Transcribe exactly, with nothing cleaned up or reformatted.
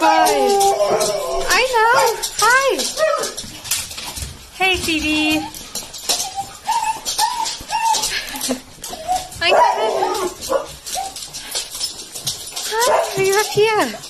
boy. I know. Hi. Hey, Phoebe. Hi, Kevin. Hi, you're up here.